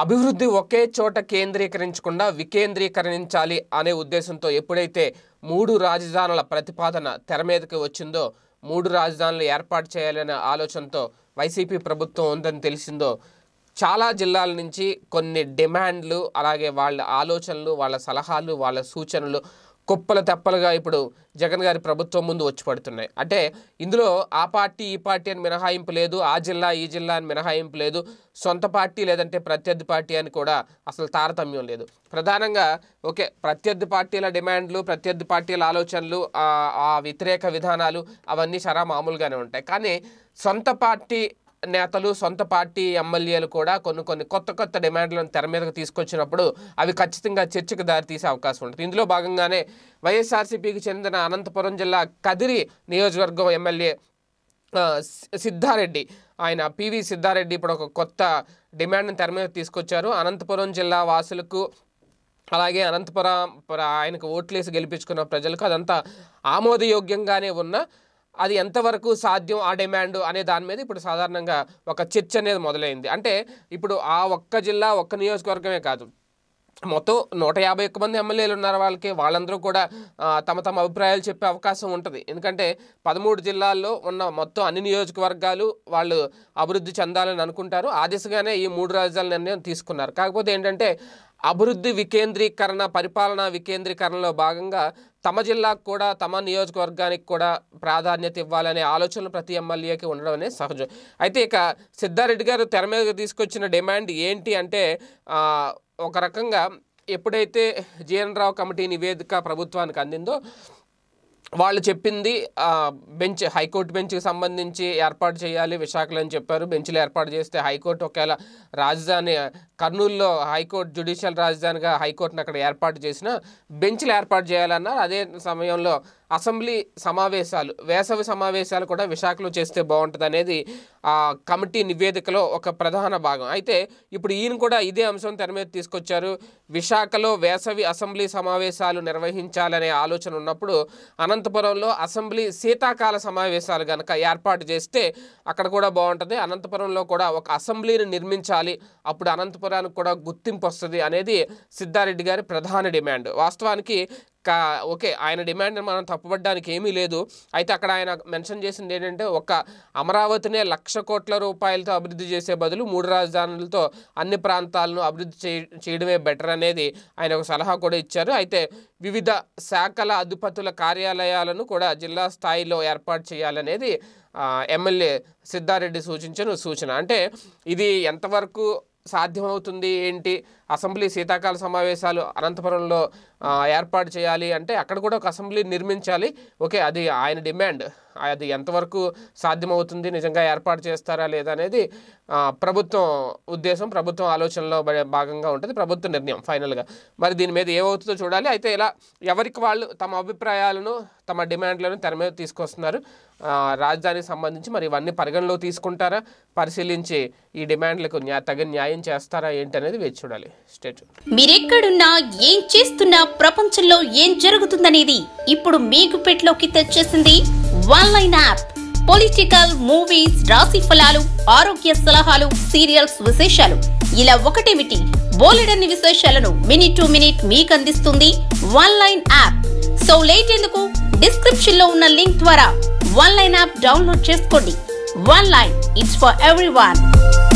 అభివృద్ధి ఒకే చోట కేంద్రీకరించకుండా వికేంద్రీకరించాలి అనే ఉద్దేశంతో ఎప్పుడైతే మూడు రాజధానుల ప్రతిపాదన తెర మీదకి వచ్చిందో, మూడు రాజధానులు ఏర్పాటు చేయాలనే ఆలోచనతో వైసీపీ ప్రభుత్వం ఉందని తెలిసిందో చాలా జిల్లాల నుంచి కొన్ని డిమాండ్లు, అలాగే వాళ్ళ ఆలోచనలు, వాళ్ళ సలహాలు, వాళ్ళ సూచనలు కుప్పల తెప్పలుగా ఇప్పుడు జగన్ గారి ప్రభుత్వం ముందు వచ్చి పడుతున్నాయి. అంటే ఇందులో ఆ పార్టీ ఈ పార్టీ అని మినహాయింపు లేదు, ఆ జిల్లా ఈ జిల్లా అని మినహాయింపు లేదు, సొంత పార్టీ లేదంటే ప్రత్యర్థి పార్టీ అని కూడా అసలు తారతమ్యం లేదు. ప్రధానంగా ఓకే ప్రత్యర్థి పార్టీల డిమాండ్లు, ప్రత్యర్థి పార్టీల ఆలోచనలు, ఆ వ్యతిరేక విధానాలు అవన్నీ చాలా మామూలుగానే ఉంటాయి. కానీ సొంత పార్టీ నేతలు, సొంత పార్టీ ఎమ్మెల్యేలు కూడా కొన్ని కొత్త డిమాండ్లను తెర మీదకు తీసుకొచ్చినప్పుడు అవి ఖచ్చితంగా చర్చకు దారితీసే అవకాశం ఉంటుంది. ఇందులో భాగంగానే వైఎస్ఆర్సీపీకి చెందిన అనంతపురం జిల్లా కదిరి నియోజకవర్గం ఎమ్మెల్యే సిద్ధారెడ్డి, ఆయన పివి సిద్ధారెడ్డి ఇప్పుడు ఒక కొత్త డిమాండ్ను తెర మీదకు తీసుకొచ్చారు. అనంతపురం జిల్లా వాసులకు, అలాగే అనంతపురం ఆయనకు ఓట్లేసి గెలిపించుకున్న ప్రజలకు అదంతా ఆమోదయోగ్యంగానే ఉన్న అది ఎంతవరకు సాధ్యం ఆ డిమాండ్ అనే దాని మీద ఇప్పుడు సాధారణంగా ఒక చర్చ అనేది మొదలైంది. అంటే ఇప్పుడు ఆ ఒక్క జిల్లా ఒక్క నియోజకవర్గమే కాదు, మొత్తం 151 మంది ఎమ్మెల్యేలు ఉన్నారు. వాళ్ళందరూ కూడా తమ తమ అభిప్రాయాలు చెప్పే అవకాశం ఉంటుంది. ఎందుకంటే 13 జిల్లాల్లో ఉన్న మొత్తం అన్ని నియోజకవర్గాలు వాళ్ళు అభివృద్ధి చెందాలని అనుకుంటారు. ఆ దిశగానే ఈ మూడు రాజధానుల నిర్ణయం తీసుకున్నారు. కాకపోతే ఏంటంటే అభివృద్ధి వికేంద్రీకరణ, పరిపాలన వికేంద్రీకరణలో భాగంగా తమ జిల్లాకు కూడా, తమ నియోజకవర్గానికి కూడా ప్రాధాన్యత ఇవ్వాలనే ఆలోచనలు ప్రతి ఎమ్మెల్యేకి ఉండడం అనేది సహజం. అయితే ఇక సిద్ధారెడ్డి గారు తెర మీద తీసుకొచ్చిన డిమాండ్ ఏంటి అంటే, ఒక రకంగా ఎప్పుడైతే జీఎన్ రావు కమిటీ నివేదిక ప్రభుత్వానికి అందిందో వాళ్ళు చెప్పింది బెంచ్, హైకోర్టు బెంచ్కి సంబంధించి ఏర్పాటు చేయాలి విశాఖలో అని చెప్పారు. బెంచ్లు ఏర్పాటు చేస్తే హైకోర్టు ఒకవేళ రాజధాని కర్నూలులో హైకోర్టు జ్యుడిషియల్ రాజధానిగా హైకోర్టును అక్కడ ఏర్పాటు చేసిన బెంచ్లు ఏర్పాటు చేయాలన్నారు. అదే సమయంలో అసెంబ్లీ సమావేశాలు, వేసవి సమావేశాలు కూడా విశాఖలో చేస్తే బాగుంటుంది అనేది ఆ కమిటీ నివేదికలో ఒక ప్రధాన భాగం. అయితే ఇప్పుడు ఈయన కూడా ఇదే అంశం తెర మీద తీసుకొచ్చారు. విశాఖలో వేసవి అసెంబ్లీ సమావేశాలు నిర్వహించాలనే ఆలోచన ఉన్నప్పుడు అనంతపురంలో అసెంబ్లీ శీతాకాల సమావేశాలు కనుక ఏర్పాటు చేస్తే అక్కడ కూడా బాగుంటుంది. అనంతపురంలో కూడా ఒక అసెంబ్లీని నిర్మించాలి, అప్పుడు అనంతపురానికి కూడా గుర్తింపు వస్తుంది అనేది సిద్ధారెడ్డి గారి ప్రధాన డిమాండ్. వాస్తవానికి ఓకే ఆయన డిమాండ్ని మనం తప్పుపడడానికి ఏమీ లేదు. అయితే అక్కడ ఆయన మెన్షన్ చేసింది ఏంటంటే, ఒక అమరావతినే 1,00,000 కోట్ల రూపాయలతో అభివృద్ధి చేసే బదులు మూడు రాజధానులతో అన్ని ప్రాంతాలను అభివృద్ధి చేయడమే బెటర్ అనేది ఆయన ఒక సలహా కూడా ఇచ్చారు. అయితే వివిధ శాఖల అధిపతుల కార్యాలయాలను కూడా జిల్లా స్థాయిలో ఏర్పాటు చేయాలనేది ఎమ్మెల్యే సిద్ధారెడ్డి సూచించిన సూచన. అంటే ఇది ఎంతవరకు సాధ్యమవుతుంది ఏంటి, అసెంబ్లీ శీతాకాల సమావేశాలు అనంతపురంలో ఏర్పాటు చేయాలి అంటే అక్కడ కూడా ఒక అసెంబ్లీ నిర్మించాలి, ఓకే అది ఆయన డిమాండ్. అది ఎంతవరకు సాధ్యమవుతుంది, నిజంగా ఏర్పాటు చేస్తారా లేదనేది ప్రభుత్వం ఉద్దేశం, ప్రభుత్వం ఆలోచనలో భాగంగా ఉంటుంది, ప్రభుత్వ నిర్ణయం ఫైనల్గా. మరి దీని మీద ఏమవుతుందో చూడాలి. అయితే ఇలా ఎవరికి వాళ్ళు తమ అభిప్రాయాలను, తమ డిమాండ్లను తెర మీద తీసుకొస్తున్నారు. రాజధానికి సంబంధించి మరి ఇవన్నీ పరిగణలో తీసుకుంటారా, పరిశీలించి ఈ డిమాండ్లకు తగిన న్యాయం చేస్తారా ఏంటనేది వేచి చూడాలి. మీరెక్కడున్నా ఏం చేస్తున్నా ప్రపంచంలో ఏం జరుగుతుందనేది ఇప్పుడు మీకు పెట్లోకి తెచ్చేసింది ఆన్లైన్ యాప్. పొలిటికల్, మూవీస్, రాశి ఫలాలు, ఆరోగ్య సలహాలు, సీరియల్స్ విశేషాలు, ఇలా ఒకటేమిటి బోలెడన్ని విశేషాలను మినిట్ టు మినిట్ మీకు అందిస్తుంది ఆన్లైన్ యాప్. సో లేట్ ఎందుకు, డిస్క్రిప్షన్ లో ఉన్న లింక్ ద్వారా ఆన్లైన్ యాప్ డౌన్లోడ్ చేసుకోండి. Online, it's for everyone.